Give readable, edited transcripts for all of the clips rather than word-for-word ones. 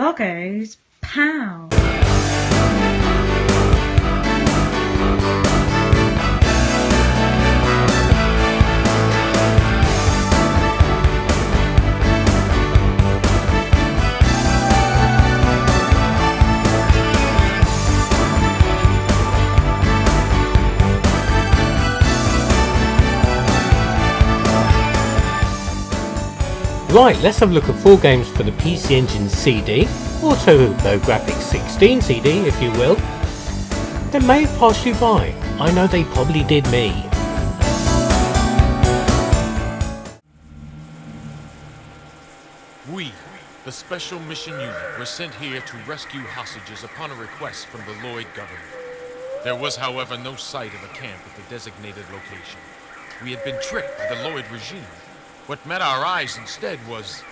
Bloggos Pow. Right, let's have a look at 4 games for the PC Engine CD, or Toho Graphics 16 CD if you will, that may have passed you by. I know they probably did me. We, the Special Mission Unit, were sent here to rescue hostages upon a request from the Lloyd government. There was, however, no sight of a camp at the designated location. We had been tricked by the Lloyd regime. What met our eyes instead was...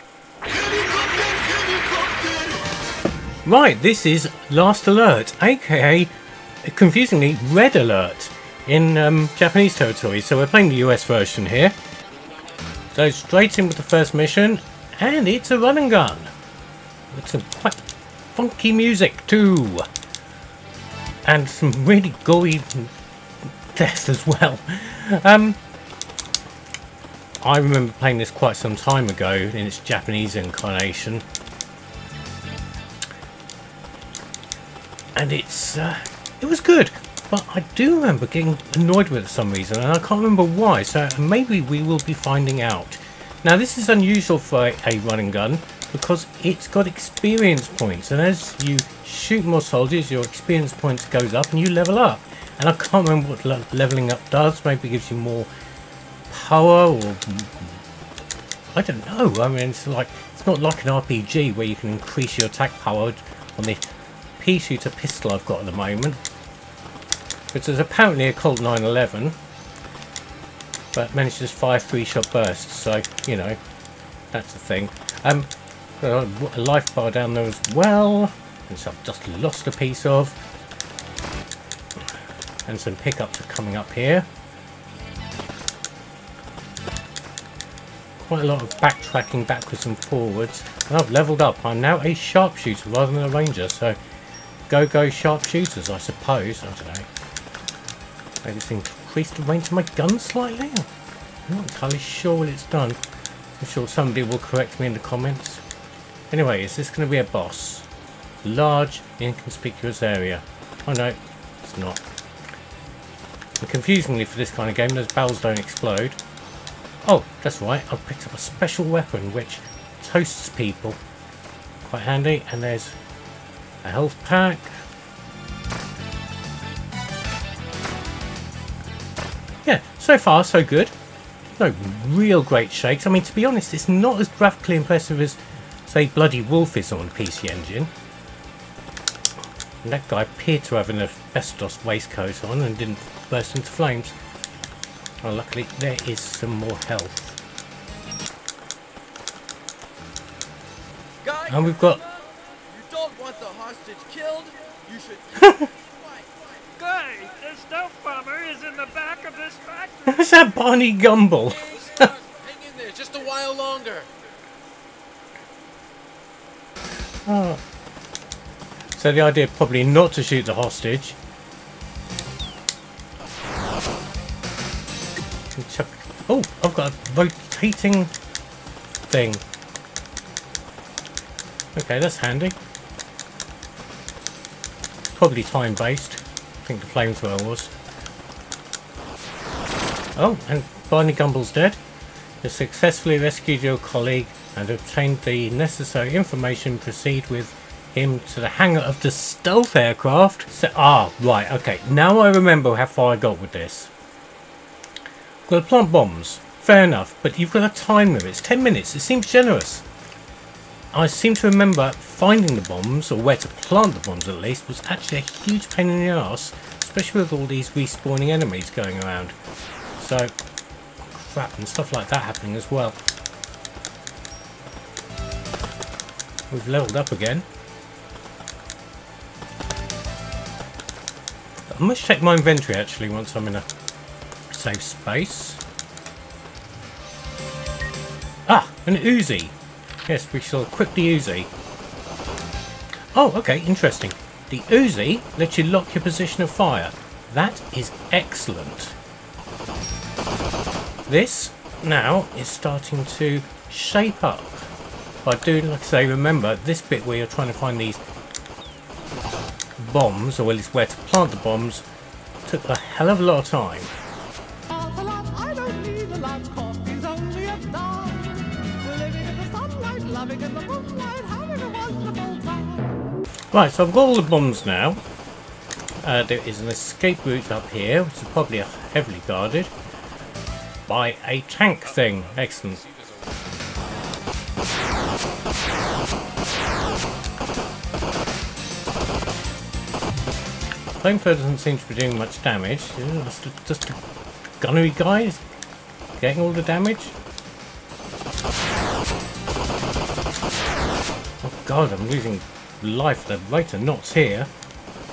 Right, this is Last Alert, aka, confusingly, Red Alert in Japanese territory. So we're playing the US version here. So straight in with the first mission, and it's a run and gun. With some quite funky music too. And some really gory death as well. I remember playing this quite some time ago in its Japanese incarnation, and it was good, but I do remember getting annoyed with it for some reason, and I can't remember why, so maybe we will be finding out. Now this is unusual for a run and gun because it's got experience points, and as you shoot more soldiers your experience points goes up and you level up, and I can't remember what leveling up does. Maybe it gives you more power, or I don't know. I mean, it's not like an RPG where you can increase your attack power on the pea shooter pistol I've got at the moment, which is apparently a Colt 911, but manages 5 3-shot bursts. So you know, that's the thing. A life bar down there as well, which I've just lost a piece of, and some pickups are coming up here. Quite a lot of backtracking backwards and forwards, and I've leveled up. I'm now a sharpshooter rather than a ranger, so go sharpshooters, I suppose. I don't know. Maybe it's increased the range of my gun slightly? I'm not entirely sure what it's done. I'm sure somebody will correct me in the comments. Anyway, is this going to be a boss? Large, inconspicuous area. Oh no, it's not. And confusingly for this kind of game, those barrels don't explode. Oh, that's right, I've picked up a special weapon which toasts people. Quite handy, and there's a health pack. Yeah, so far so good. No real great shakes. I mean, to be honest, it's not as graphically impressive as, say, Bloody Wolf is on PC Engine. And that guy appeared to have an asbestos waistcoat on and didn't burst into flames. Well, luckily there is some more health. Guys, and we've got... You don't want the hostage killed, you should... Guys, the stealth bomber is in the back of this factory! Who's that Barney Gumble? Hang in there just a while longer. Oh. So the idea probably not to shoot the hostage. Oh, I've got a rotating thing. Okay, that's handy. Probably time based. I think the flamethrower was. Oh, and Barney Gumble's dead. You successfully rescued your colleague and obtained the necessary information. Proceed with him to the hangar of the stealth aircraft. So, right, okay. Now I remember how far I got with this. Well, plant bombs, fair enough, but you've got a time limit. It's 10 minutes, it seems generous. I seem to remember finding the bombs, or where to plant the bombs at least, was actually a huge pain in the arse, especially with all these respawning enemies going around. So, crap and stuff like that happening as well. We've leveled up again. I must check my inventory actually once I'm in a... save space. Ah, an Uzi. Yes, we shall equip the Uzi. Oh, okay, interesting. The Uzi lets you lock your position of fire. That is excellent. This now is starting to shape up. I do, like I say, remember this bit where you're trying to find these bombs, or at least where to plant the bombs, took a hell of a lot of time. Right, so I've got all the bombs now. There is an escape route up here, which is probably heavily guarded by a tank thing. Excellent. Flamethrower doesn't seem to be doing much damage. Just the gunnery guys getting all the damage. Oh god, I'm losing life. The rate of knots here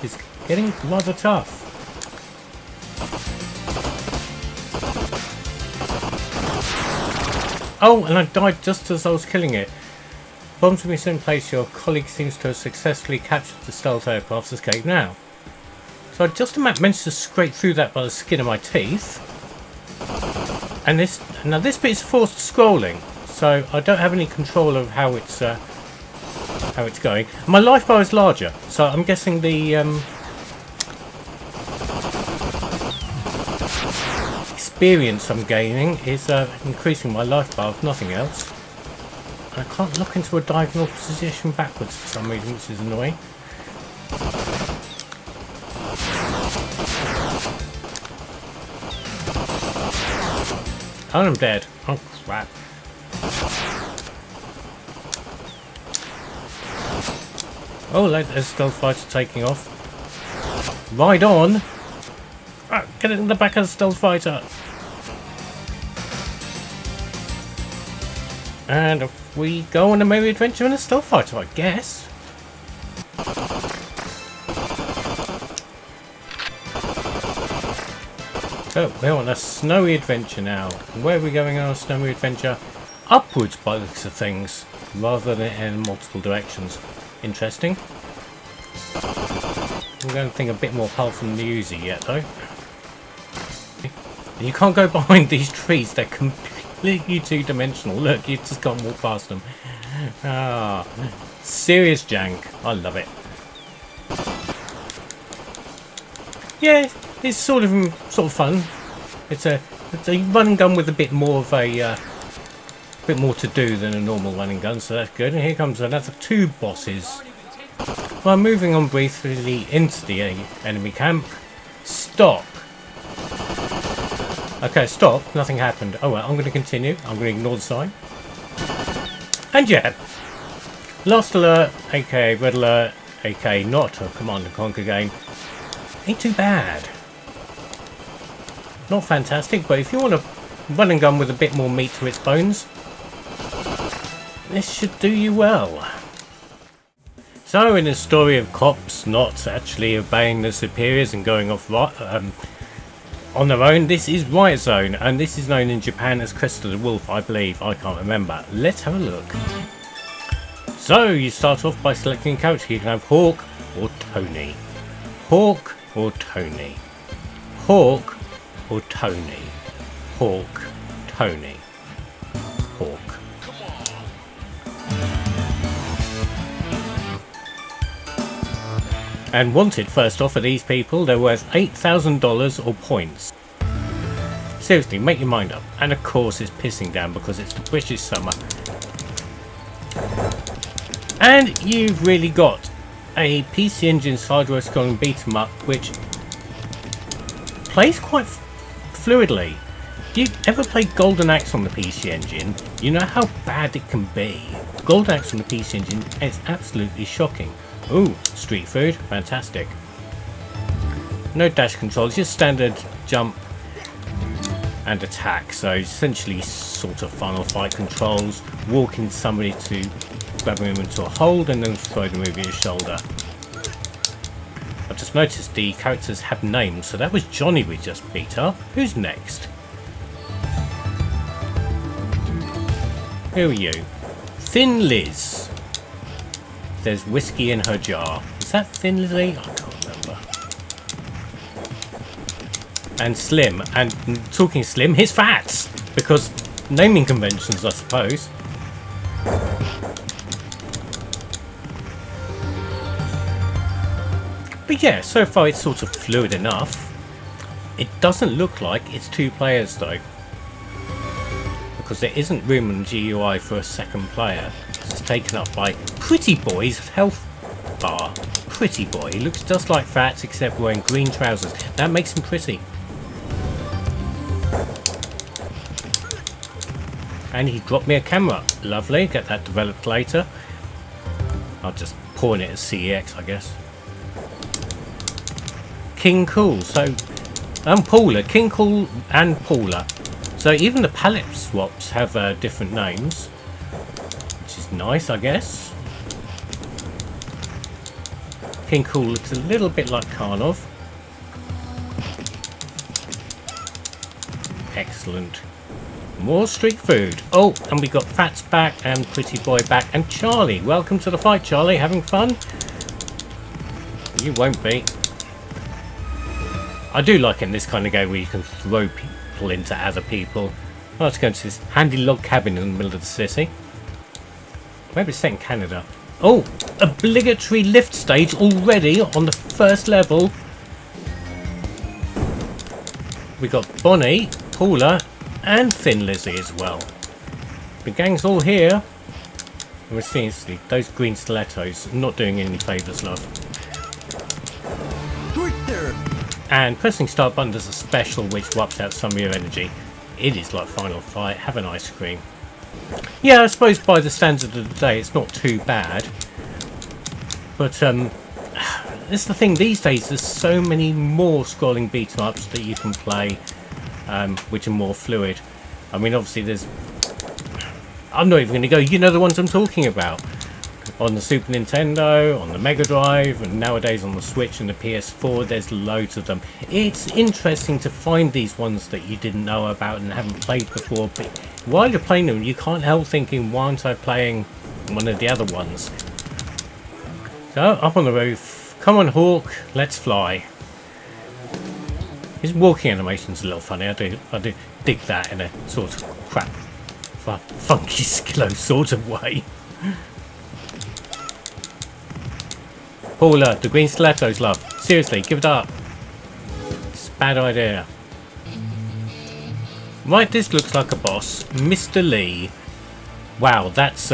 is getting rather tough. Oh, and I died just as I was killing it. Bombs will be set in place. Your colleague seems to have successfully captured the stealth aircraft's escape now. So I just managed to scrape through that by the skin of my teeth. And this, now this bit is forced scrolling, so I don't have any control of how it's going. My life bar is larger, so I'm guessing the experience I'm gaining is increasing my life bar, if nothing else. And I can't lock into a diagonal position backwards for some reason, which is annoying. And I'm dead. Oh crap. Oh, there's still fighter taking off. Ride on! Ah, get it in the back of the stealth fighter! And if we go on a merry adventure in a stealth fighter, I guess. So, we're on a snowy adventure now. Where are we going on a snowy adventure? Upwards by the looks of things, rather than in multiple directions. Interesting. I'm going to think a bit more powerful than the Uzi yet, though. You can't go behind these trees, they're completely two-dimensional. Look, you just can't walk past them. Ah, serious jank. I love it. Yeah, it's sort of fun. It's a running gun with a bit more of a bit more to do than a normal running gun, so that's good. And here comes another two bosses. Well, moving on briefly into the enemy camp. Stop. Okay, stop. Nothing happened. Oh well, I'm going to continue. I'm going to ignore the sign. And yeah, Last Alert, aka Red Alert, aka not a Command and Conquer game. Ain't too bad. Not fantastic, but if you want a run and gun with a bit more meat to its bones, this should do you well. So, in the story of cops not actually obeying their superiors and going off on their own, this is Riot Zone, and this is known in Japan as Crest of the Wolf, I believe. I can't remember. Let's have a look. So, you start off by selecting a character. You can have Hawk or Tony. Hawk or Tony. Hawk or Tony. Hawk, Tony, Hawk. Come on. And wanted first off of these people, they're worth $8,000 or points. Seriously, make your mind up. And of course it's pissing down because it's the British summer. And you've really got a PC Engine side-road scrolling beat-em-up which plays quite fluidly. If you ever played Golden Axe on the PC Engine, you know how bad it can be. Golden Axe on the PC Engine is absolutely shocking. Ooh, street food, fantastic. No dash controls, just standard jump and attack. So essentially sort of Final Fight controls, walking somebody to grabbing them into a hold and then throwing them over your shoulder. I've just noticed the characters have names, so that was Johnny we just beat up. Who's next? Who are you? Thin Liz. There's whiskey in her jar. Is that Thin Lizzy? I can't remember. And Slim. And talking Slim, here's Fats! Because naming conventions, I suppose. But yeah, so far it's sort of fluid enough. It doesn't look like it's two players though, because there isn't room in the GUI for a second player. It's taken up by Pretty Boy's health bar. Pretty Boy, he looks just like Fats except wearing green trousers. That makes him pretty. And he dropped me a camera. Lovely, get that developed later. I'll just pawn it at CEX, I guess. King Cool, so... and Paula, King Cool and Paula. So even the palette swaps have different names, which is nice, I guess. King Cool looks a little bit like Karnov. Excellent. More street food. Oh, and we got Fats back and Pretty Boy back and Charlie. Welcome to the fight, Charlie. Having fun? You won't be. I do like in this kind of game where you can throw people into other people. I'll just go into this handy log cabin in the middle of the city. Maybe it's set in Canada. Oh, obligatory lift stage already on the first level. We got Bonnie, Paula and Thin Lizzy as well. The gang's all here. And we're seeing those green stilettos not doing any favours, love. And pressing start button does a special which wipes out some of your energy. It is like Final Fight. Have an ice cream. Yeah, I suppose by the standard of the day it's not too bad. But it's the thing these days, there's so many more scrolling beat 'em ups that you can play, which are more fluid. I mean, obviously there's... I'm not even going to go, you know the ones I'm talking about. On the Super Nintendo, on the Mega Drive, and nowadays on the Switch and the PS4, there's loads of them. It's interesting to find these ones that you didn't know about and haven't played before, but while you're playing them, you can't help thinking, why aren't I playing one of the other ones? So, up on the roof, come on Hawk, let's fly. His walking animation's a little funny, I do dig that in a sort of crap, funky Skillo sort of way. Paula, the green stilettos, love. Seriously, give it up. It's a bad idea. Right, this looks like a boss. Mr. Lee. Wow, that's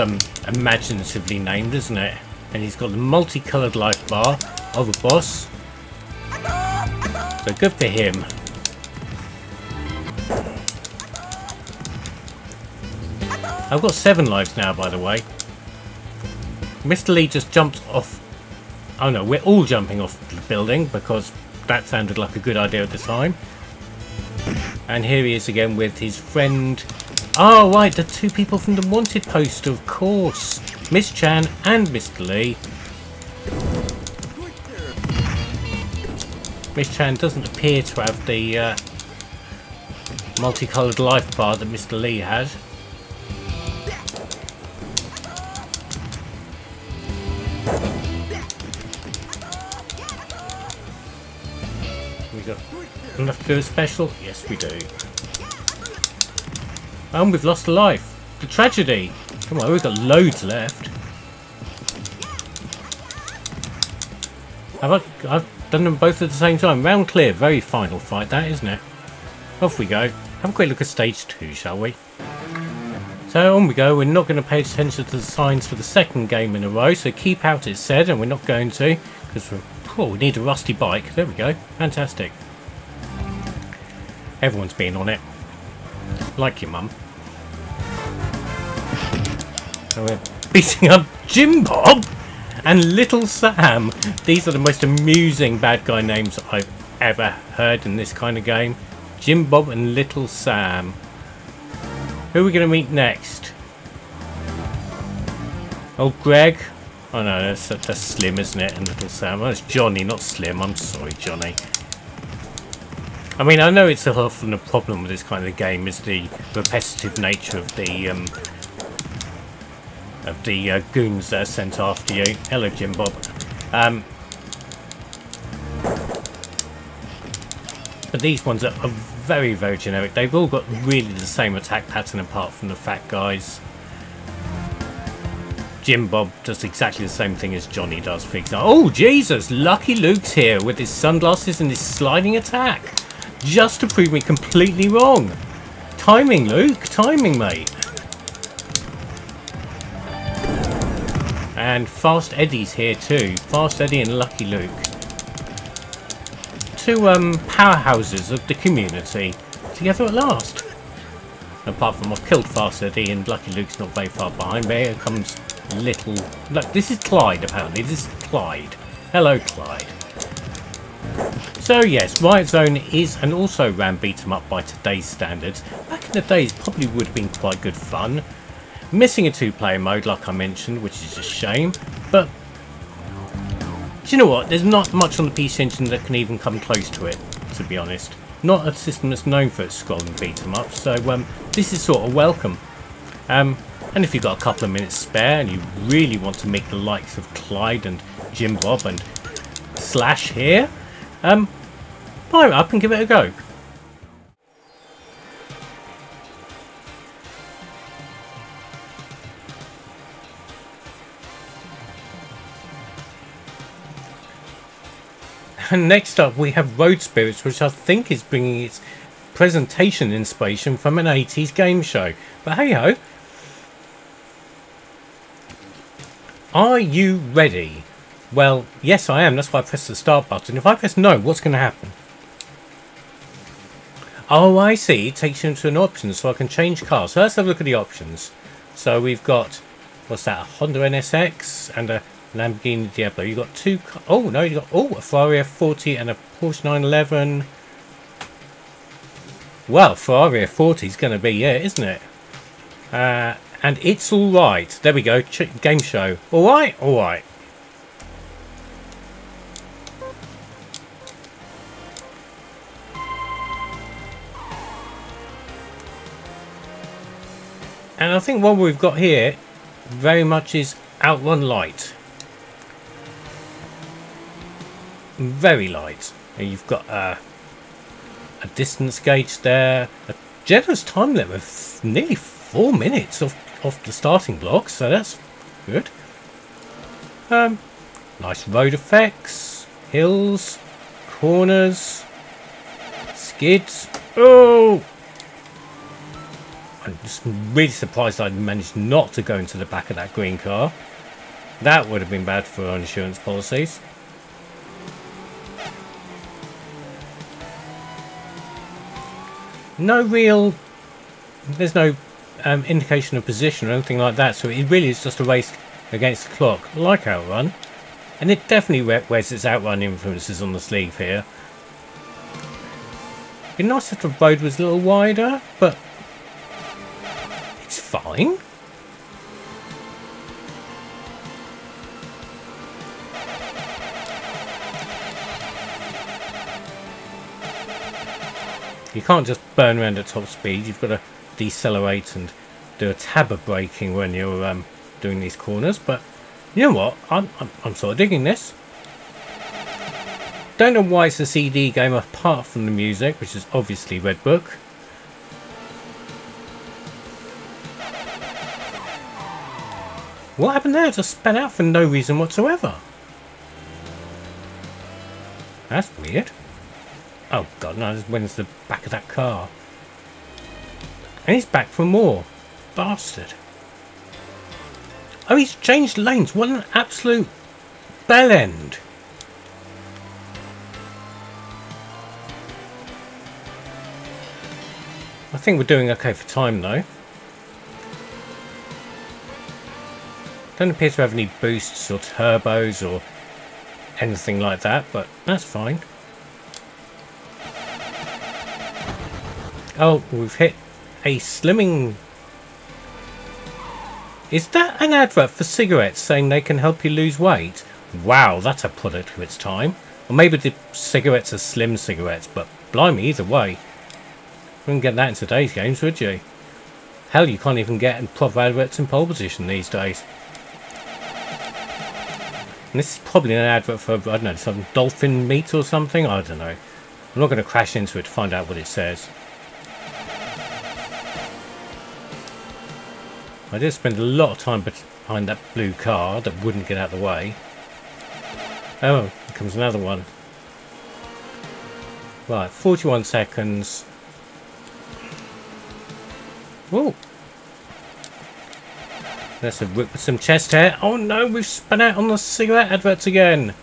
imaginatively named, isn't it? And he's got the multicoloured life bar of a boss. So good for him. I've got 7 lives now, by the way. Mr. Lee just jumped off. Oh no, we're all jumping off the building because that sounded like a good idea at the time. And here he is again with his friend. Oh right, the two people from the wanted poster, of course. Miss Chan and Mr. Lee. Miss Chan doesn't appear to have the multicoloured life bar that Mr. Lee has. Enough to do a special? Yes we do. And we've lost a life. The tragedy. Come on, we've got loads left. I've done them both at the same time. Round clear. Very Final Fight that, isn't it? Off we go. Have a quick look at stage 2, shall we? So on we go. We're not going to pay attention to the signs for the second game in a row. So keep out it said, and we're not going to. Because we need a rusty bike. There we go. Fantastic. Everyone's been on it. Like your mum. So we're beating up Jim Bob and Little Sam. These are the most amusing bad guy names I've ever heard in this kind of game. Jim Bob and Little Sam. Who are we going to meet next? Oh, Greg. Oh no, that's Slim, isn't it? And Little Sam. Oh, it's Johnny, not Slim. I'm sorry, Johnny. I mean, I know it's often a problem with this kind of game is the repetitive nature of the of the goons that are sent after you. Hello, Jim Bob. But these ones are very, very generic. They've all got really the same attack pattern apart from the fat guys. Jim Bob does exactly the same thing as Johnny does, for example. Oh, Jesus! Lucky Luke's here with his sunglasses and his sliding attack. Just to prove me completely wrong. Timing, Luke. Timing, mate. And Fast Eddie's here too. Fast Eddie and Lucky Luke. Two powerhouses of the community together at last. Apart from I've killed Fast Eddie and Lucky Luke's not very far behind, but here comes little... Look, this is Clyde apparently. This is Clyde. Hello, Clyde. So yes, Riot Zone is and also ran beat 'em up by today's standards. Back in the days, probably would have been quite good fun. Missing a two-player mode, like I mentioned, which is a shame, but do you know what? There's not much on the PC Engine that can even come close to it, to be honest. Not a system that's known for its scrolling beat-em-up, so this is sort of welcome. And if you've got a couple of minutes spare and you really want to meet the likes of Clyde and Jim Bob and Slash here, buy it up and give it a go. And next up we have Road Spirits, which I think is bringing its presentation inspiration from an 80s game show. But hey ho! Are you ready? Well, yes I am, that's why I pressed the start button. If I press no, what's going to happen? Oh, I see, it takes you into an option, so I can change cars. So let's have a look at the options. So we've got, what's that, a Honda NSX and a Lamborghini Diablo. You got two. Oh no, you got a Ferrari F40 and a Porsche 911. Well, Ferrari F40 is going to be it, isn't it? And it's all right. There we go. Game show. All right, all right. And I think what we've got here very much is OutRun Light. Very light. You've got a distance gauge there. A generous time limit of nearly 4 minutes off the starting block, so that's good. Nice road effects, hills, corners, skids. Oh! I'm just really surprised I managed not to go into the back of that green car. That would have been bad for our insurance policies. No real, there's no indication of position or anything like that, so it really is just a race against the clock, like OutRun. And it definitely wears its OutRun influences on the sleeve here. It'd be nice if the road was a little wider, but it's fine. You can't just burn around at top speed, you've got to decelerate and do a tab of braking when you're doing these corners, but you know what, I'm sort of digging this. Don't know why it's a CD game apart from the music, which is obviously Red Book. What happened there? It just sped out for no reason whatsoever. That's weird. Oh god, no, this went into the back of that car. And he's back for more. Bastard. Oh, he's changed lanes. What an absolute bell end. I think we're doing okay for time though. Don't appear to have any boosts or turbos or anything like that, but that's fine. Oh, we've hit a slimming... Is that an advert for cigarettes saying they can help you lose weight? Wow, that's a product for its time. Or maybe the cigarettes are slim cigarettes, but blimey, either way. You wouldn't get that in today's games, would you? Hell, you can't even get proper adverts in pole position these days. And this is probably an advert for, I don't know, some dolphin meat or something, I don't know. I'm not going to crash into it to find out what it says. I did spend a lot of time behind that blue car that wouldn't get out of the way. Oh, here comes another one. Right, 41 seconds. Whoa! That's a rip with some chest hair. Oh no, we've spun out on the cigarette adverts again.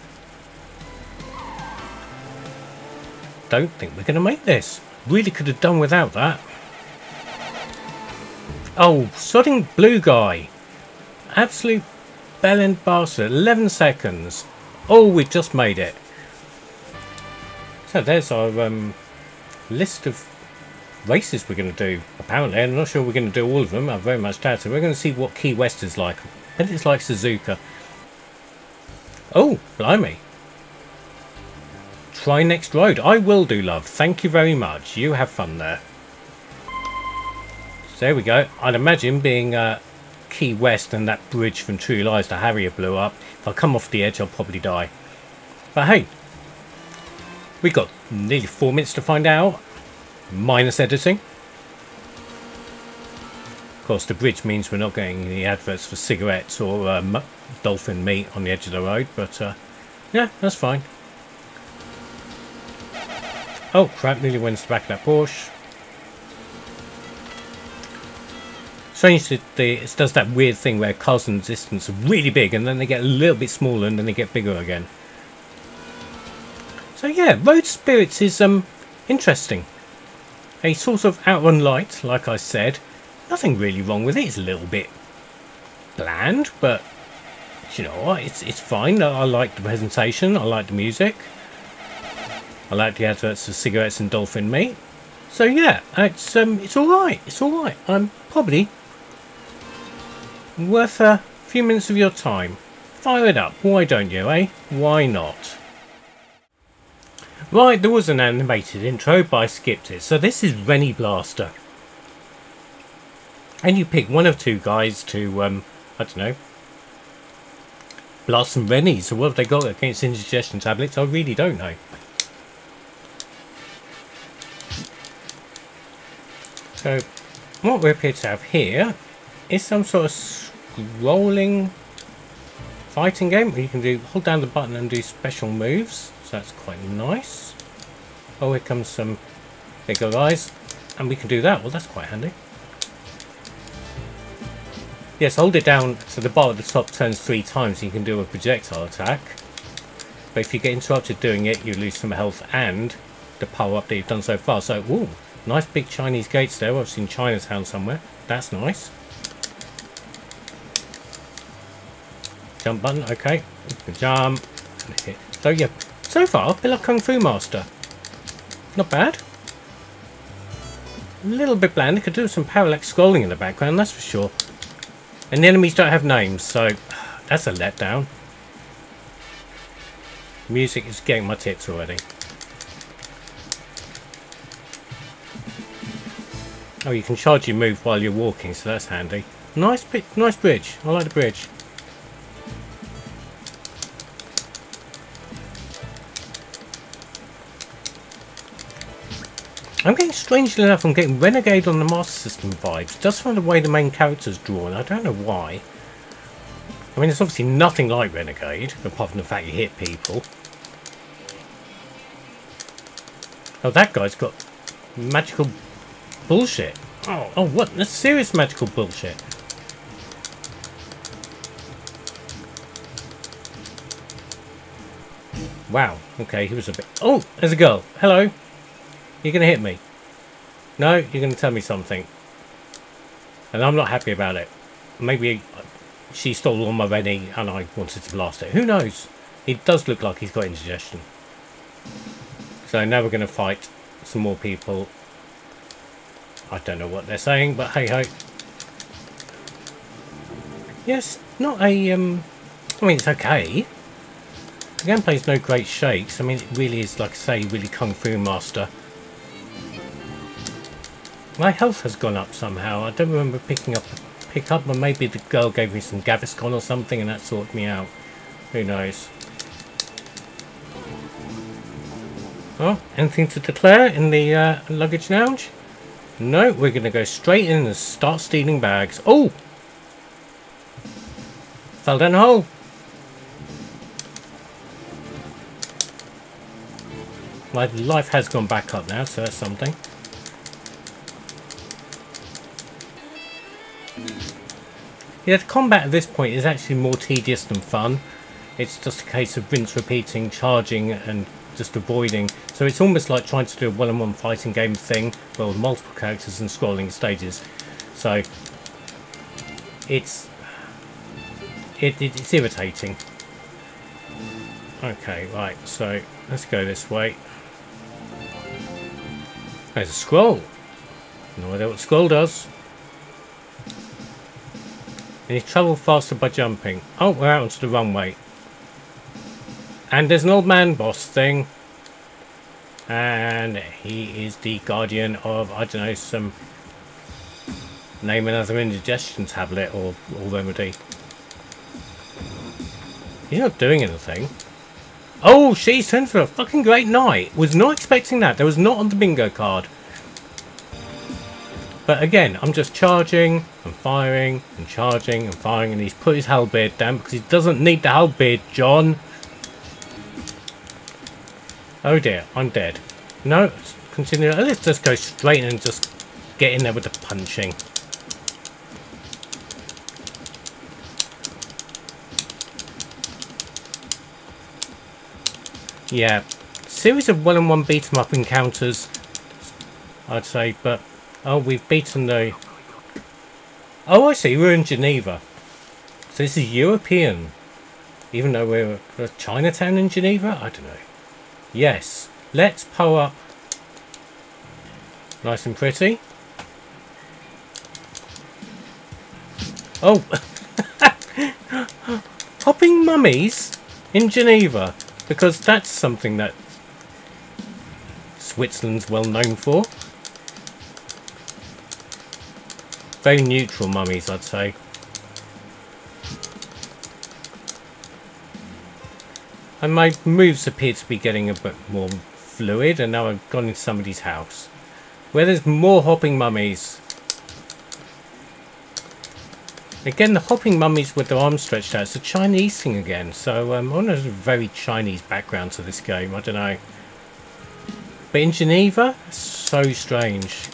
Don't think we're going to make this. Really could have done without that. Oh, sodding blue guy. Absolute bell and bastard. 11 seconds. Oh, we've just made it. So there's our list of races we're going to do. Apparently, I'm not sure we're going to do all of them. I very much doubt it. We're going to see what Key West is like. And it's like Suzuka. Oh, blimey. Try next road. I will do, love. Thank you very much. You have fun there. So there we go. I'd imagine being Key West and that bridge from True Lies to Harrier blew up. If I come off the edge, I'll probably die. But hey, we got nearly 4 minutes to find out. Minus editing. Of course, the bridge means we're not getting any adverts for cigarettes or dolphin meat on the edge of the road, but yeah, that's fine. Oh crap, nearly went to the back of that Porsche. Strange that it does that weird thing where cars and distance are really big and then they get a little bit smaller and then they get bigger again. So yeah, Road Spirits is interesting. A sort of OutRun light, like I said. Nothing really wrong with it. It's a little bit bland, but you know what? It's fine. I like the presentation. I like the music. I like the adverts for cigarettes and dolphin meat. So yeah, it's all right. It's all right. I'm probably worth a few minutes of your time. Fire it up. Why don't you, eh? Why not? Right, there was an animated intro, but I skipped it. So this is Rennie Blaster. And you pick one of two guys to, I don't know, blast some Rennies. So what have they got against indigestion tablets? I really don't know. So what we appear to have here is some sort of scrolling fighting game where you can do hold down the button and do special moves. So that's quite nice. Oh, here comes some bigger guys. And we can do that. Well, that's quite handy. Yes, hold it down so the bar at the top turns 3 times. You can do a projectile attack. But if you get interrupted doing it, you lose some health and the power up that you've done so far. So, ooh, nice big Chinese gates there. I've seen Chinatown somewhere. That's nice. Jump button. Okay. You can jump. So, yeah. So far, I feel like Kung Fu Master. Not bad. A little bit bland. It could do some parallax scrolling in the background, that's for sure. And the enemies don't have names, so that's a letdown. Music is getting my tits already. Oh, you can charge your move while you're walking, so that's handy. Nice bit, nice bridge. I like the bridge. I'm getting, strangely enough, I'm getting Renegade on the Master System vibes, just from the way the main character's drawn. I don't know why. I mean, it's obviously nothing like Renegade, apart from the fact you hit people. Oh, that guy's got magical bullshit. Oh, oh, what? That's serious magical bullshit. Wow. Okay, he was a bit... Oh, there's a girl. Hello. You're going to hit me. No, you're going to tell me something. And I'm not happy about it. Maybe she stole all my Rennie and I wanted to blast it. Who knows? He does look like he's got indigestion. So now we're going to fight some more people. I don't know what they're saying, but hey-ho. Yes, not a... I mean, it's okay. The gameplay's no great shakes. I mean, it really is, like I say, really Kung Fu Master. My health has gone up somehow. I don't remember picking up the pickup, but maybe the girl gave me some Gaviscon or something and that sorted me out. Who knows? Well, anything to declare in the luggage lounge? No, we're going to go straight in and start stealing bags. Oh! Fell down a hole. My life has gone back up now, so that's something. Yeah, the combat at this point is actually more tedious than fun. It's just a case of rinse, repeating, charging and just avoiding. So it's almost like trying to do a one-on-one fighting game thing, well, with multiple characters and scrolling stages. So it's irritating. Okay, right, so let's go this way. There's a scroll. No idea what scroll does. And you travel faster by jumping. Oh, we're out onto the runway. And there's an old man boss thing. And he is the guardian of, I don't know, some name another indigestion tablet or remedy. He's not doing anything. Oh, she's turned for a fucking great night. Was not expecting that. That was not on the bingo card. But again, I'm just charging and firing and charging and firing, and he's put his halberd down because he doesn't need the halberd, John. Oh dear, I'm dead. No, continue. Let's just go straight and just get in there with the punching. Yeah, series of one-on-one beat-em-up encounters, I'd say, but... Oh, we've beaten the... Oh, I see, we're in Geneva. So this is European. Even though we're a Chinatown in Geneva? I don't know. Yes, let's pow up. Nice and pretty. Oh! Popping mummies in Geneva. Because that's something that Switzerland's well known for. Very neutral mummies, I'd say. And my moves appear to be getting a bit more fluid, and now I've gone into somebody's house. Where there's more hopping mummies. Again, the hopping mummies with their arms stretched out. It's a Chinese thing again. So there's a very Chinese background to this game. I don't know. But in Geneva, so strange.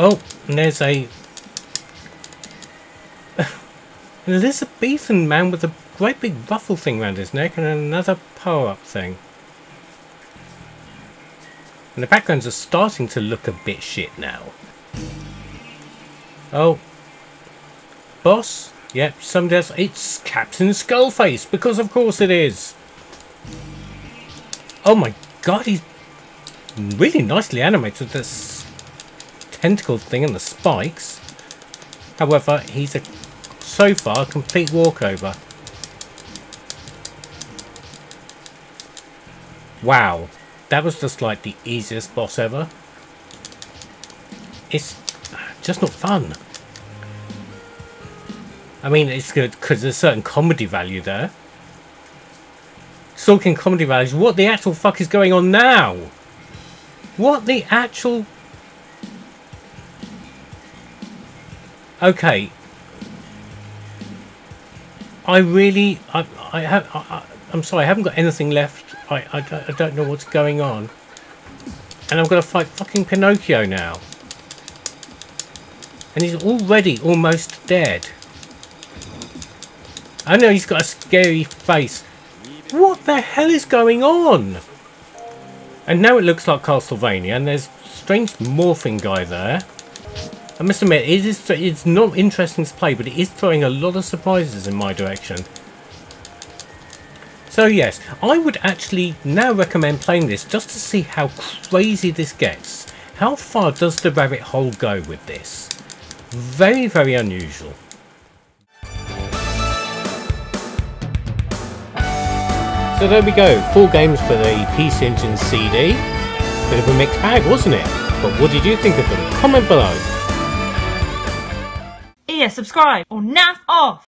Oh, and there's a... an Elizabethan man with a great big ruffle thing around his neck and another power-up thing. And the backgrounds are starting to look a bit shit now. Oh. Boss? Yep, somebody else. It's Captain Skullface, because of course it is. Oh my god, he's really nicely animated, this tentacled thing and the spikes. However, he's a, so far, a complete walkover. Wow. That was just like the easiest boss ever. It's just not fun. I mean, it's good because there's a certain comedy value there. Talking comedy values, what the actual fuck is going on now? What the actual... Okay. I'm sorry, I haven't got anything left. I don't know what's going on. And I'm going to fight fucking Pinocchio now. And he's already almost dead. I know he's got a scary face. What the hell is going on? And now it looks like Castlevania. And there's a strange morphing guy there. I must admit, it's not interesting to play, but it is throwing a lot of surprises in my direction. So yes, I would actually now recommend playing this just to see how crazy this gets. How far does the rabbit hole go with this? Very, very unusual. So there we go, 4 games for the PC Engine CD. Bit of a mixed bag, wasn't it? But what did you think of them? Comment below. Yeah, subscribe or naff off!